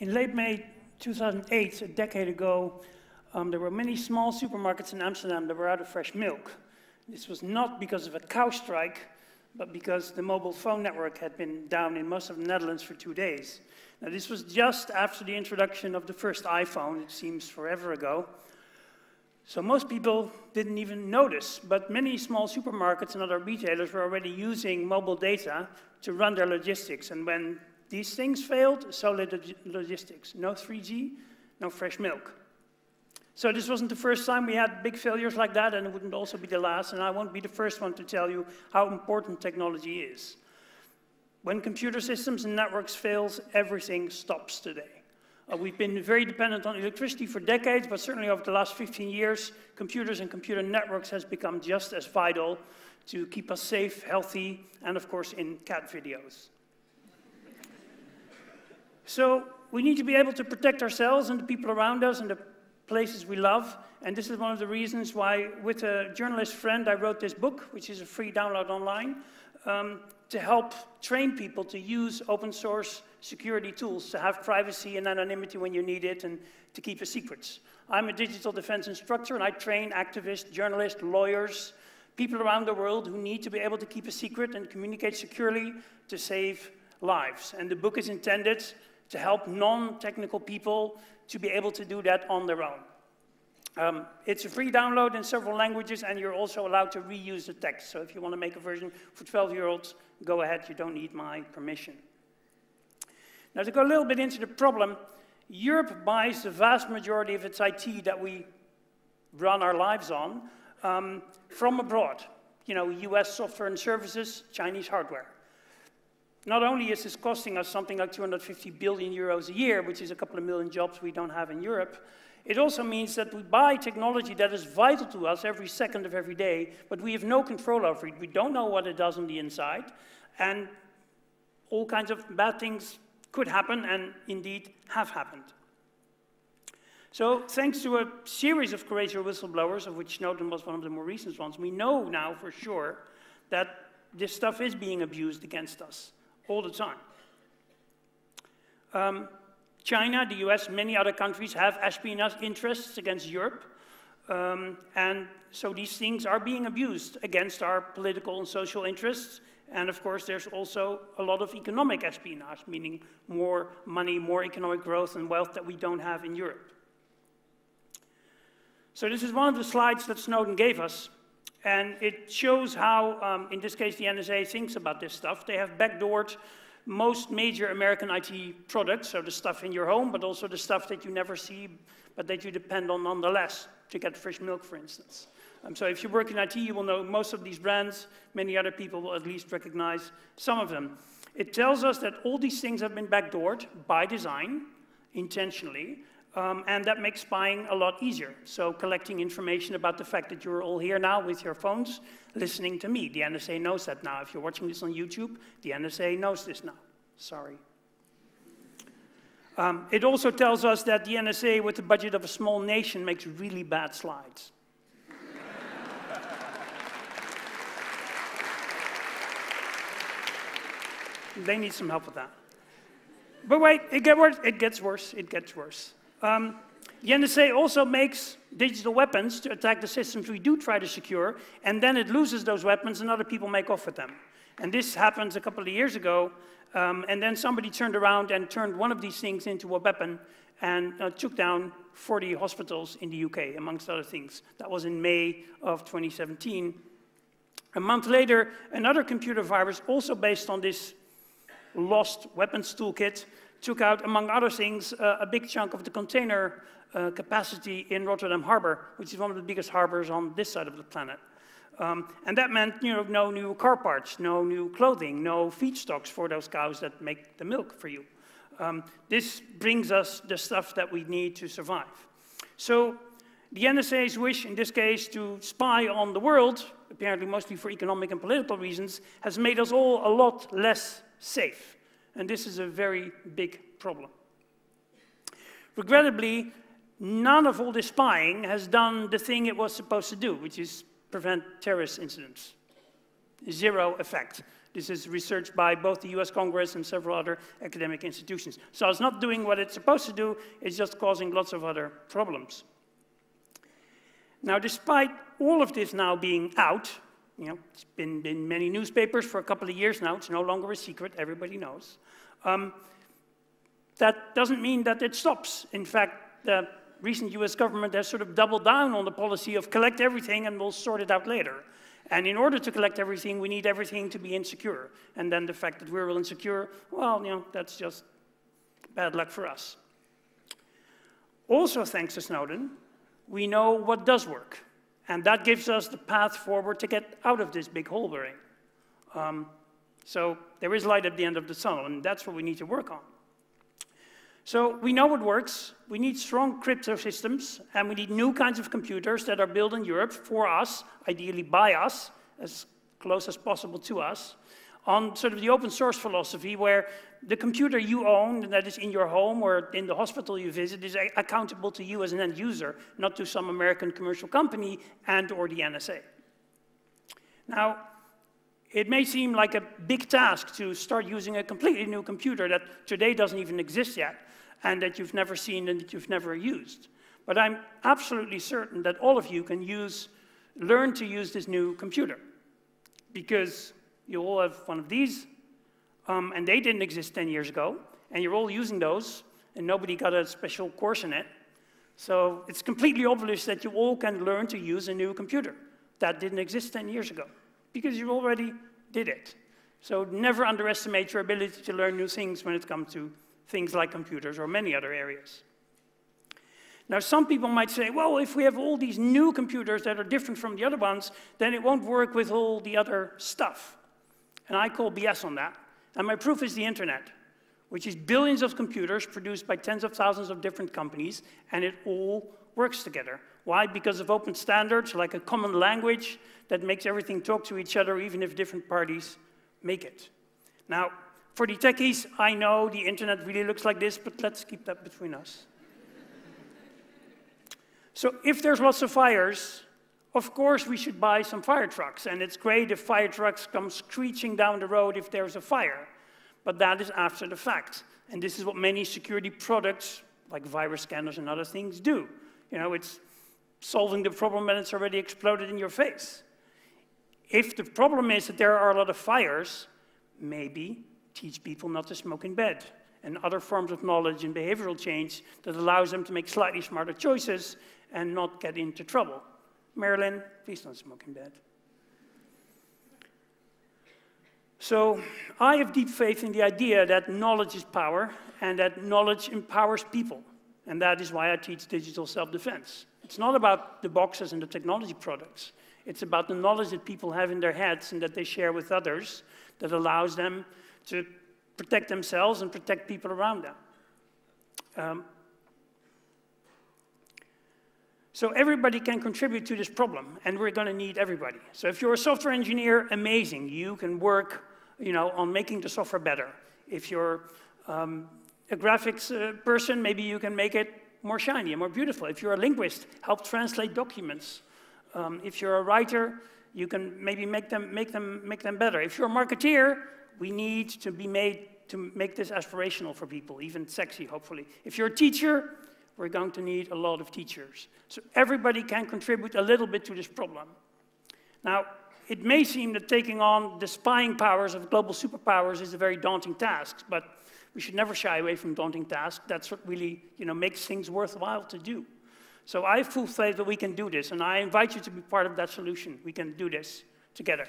In late May 2008, a decade ago, there were many small supermarkets in Amsterdam that were out of fresh milk. This was not because of a cow strike, but because the mobile phone network had been down in most of the Netherlands for 2 days. Now, this was just after the introduction of the first iPhone, it seems forever ago. So most people didn't even notice, but many small supermarkets and other retailers were already using mobile data to run their logistics. And when these things failed, so did logistics. No 3G, no fresh milk. So this wasn't the first time we had big failures like that, and it wouldn't also be the last, and I won't be the first one to tell you how important technology is. When computer systems and networks fail, everything stops today. We've been very dependent on electricity for decades, but certainly over the last 15 years, computers and computer networks has become just as vital to keep us safe, healthy, and of course in cat videos. So we need to be able to protect ourselves and the people around us and the places we love, and this is one of the reasons why, with a journalist friend, I wrote this book, which is a free download online, to help train people to use open source security tools, to have privacy and anonymity when you need it, and to keep the secrets. I'm a digital defense instructor, and I train activists, journalists, lawyers, people around the world who need to be able to keep a secret and communicate securely to save lives. And the book is intended to help non-technical people to be able to do that on their own. It's a free download in several languages, and you're also allowed to reuse the text. So if you want to make a version for 12-year-olds, go ahead. You don't need my permission. Now, to go a little bit into the problem, Europe buys the vast majority of its IT that we run our lives on from abroad. You know, US software and services, Chinese hardware. Not only is this costing us something like 250 billion euros a year, which is a couple of million jobs we don't have in Europe, it also means that we buy technology that is vital to us every second of every day, but we have no control over it. We don't know what it does on the inside, and all kinds of bad things could happen and indeed have happened. So thanks to a series of courageous whistleblowers, of which Snowden was one of the more recent ones, we know now for sure that this stuff is being abused against us. All the time. China, the US, many other countries have espionage interests against Europe. And so these things are being abused against our political and social interests. And of course, there's also a lot of economic espionage, meaning more money, more economic growth and wealth that we don't have in Europe. So this is one of the slides that Snowden gave us. And it shows how, in this case, the NSA thinks about this stuff. They have backdoored most major American IT products, so the stuff in your home, but also the stuff that you never see, but that you depend on nonetheless to get fresh milk, for instance. So if you work in IT, you will know most of these brands. Many other people will at least recognize some of them. It tells us that all these things have been backdoored by design, intentionally. And that makes spying a lot easier. So collecting information about the fact that you're all here now with your phones, listening to me. The NSA knows that now. If you're watching this on YouTube, the NSA knows this now. Sorry. It also tells us that the NSA, with the budget of a small nation, makes really bad slides. They need some help with that. But wait, it gets worse, it gets worse, it gets worse. The NSA also makes digital weapons to attack the systems we do try to secure, and then it loses those weapons and other people make off with them. And this happens a couple of years ago, and then somebody turned around and turned one of these things into a weapon and took down 40 hospitals in the UK, amongst other things. That was in May of 2017. A month later, another computer virus, also based on this lost weapons toolkit, took out, among other things, a big chunk of the container capacity in Rotterdam Harbor, which is one of the biggest harbors on this side of the planet. And that meant, you know, no new car parts, no new clothing, no feedstocks for those cows that make the milk for you. This brings us the stuff that we need to survive. So the NSA's wish, in this case, to spy on the world, apparently mostly for economic and political reasons, has made us all a lot less safe. And this is a very big problem. Regrettably, none of all this spying has done the thing it was supposed to do, which is prevent terrorist incidents. Zero effect. This is research by both the US Congress and several other academic institutions. So it's not doing what it's supposed to do, it's just causing lots of other problems. Now, despite all of this now being out, you know, it's been in many newspapers for a couple of years now, it's no longer a secret, everybody knows. That doesn't mean that it stops. In fact, the recent US government has sort of doubled down on the policy of collect everything and we'll sort it out later. And in order to collect everything, we need everything to be insecure. And then the fact that we're insecure, well, you know, that's just bad luck for us. Also, thanks to Snowden, we know what does work. And that gives us the path forward to get out of this big hole we're in. So there is light at the end of the tunnel, and that's what we need to work on. So we know what works. We need strong crypto systems, and we need new kinds of computers that are built in Europe for us, ideally by us, as close as possible to us, on sort of the open source philosophy where the computer you own, and that is in your home or in the hospital you visit, is accountable to you as an end user, not to some American commercial company and or the NSA. Now, it may seem like a big task to start using a completely new computer that today doesn't even exist yet, and that you've never seen and that you've never used. But I'm absolutely certain that all of you can learn to use this new computer, because you all have one of these, and they didn't exist 10 years ago, and you're all using those, and nobody got a special course in it. So it's completely obvious that you all can learn to use a new computer that didn't exist 10 years ago, because you already did it. So never underestimate your ability to learn new things when it comes to things like computers or many other areas. Now, some people might say, well, if we have all these new computers that are different from the other ones, then it won't work with all the other stuff. And I call BS on that. And my proof is the internet, which is billions of computers produced by tens of thousands of different companies, and it all works together. Why? Because of open standards, like a common language that makes everything talk to each other, even if different parties make it. Now, for the techies, I know the internet really looks like this, but let's keep that between us. So if there's lots of fires, of course we should buy some fire trucks, and it's great if fire trucks come screeching down the road if there's a fire. But that is after the fact, and this is what many security products, like virus scanners and other things, do. You know, it's solving the problem when it's already exploded in your face. If the problem is that there are a lot of fires, maybe teach people not to smoke in bed, and other forms of knowledge and behavioral change that allows them to make slightly smarter choices and not get into trouble. Marilyn, please don't smoke in bed. So I have deep faith in the idea that knowledge is power, and that knowledge empowers people. And that is why I teach digital self-defense. It's not about the boxes and the technology products. It's about the knowledge that people have in their heads and that they share with others that allows them to protect themselves and protect people around them. So everybody can contribute to this problem, and we're going to need everybody. So if you're a software engineer, amazing. You can work, you know, on making the software better. If you're a graphics person, maybe you can make it more shiny and more beautiful. If you're a linguist, help translate documents. If you're a writer, you can maybe make them better. If you're a marketeer, we need to be made to make this aspirational for people, even sexy, hopefully. If you're a teacher, we're going to need a lot of teachers. So everybody can contribute a little bit to this problem. Now, it may seem that taking on the spying powers of global superpowers is a very daunting task, but we should never shy away from daunting tasks. That's what really, you know, makes things worthwhile to do. So I have full faith that we can do this, and I invite you to be part of that solution. We can do this together.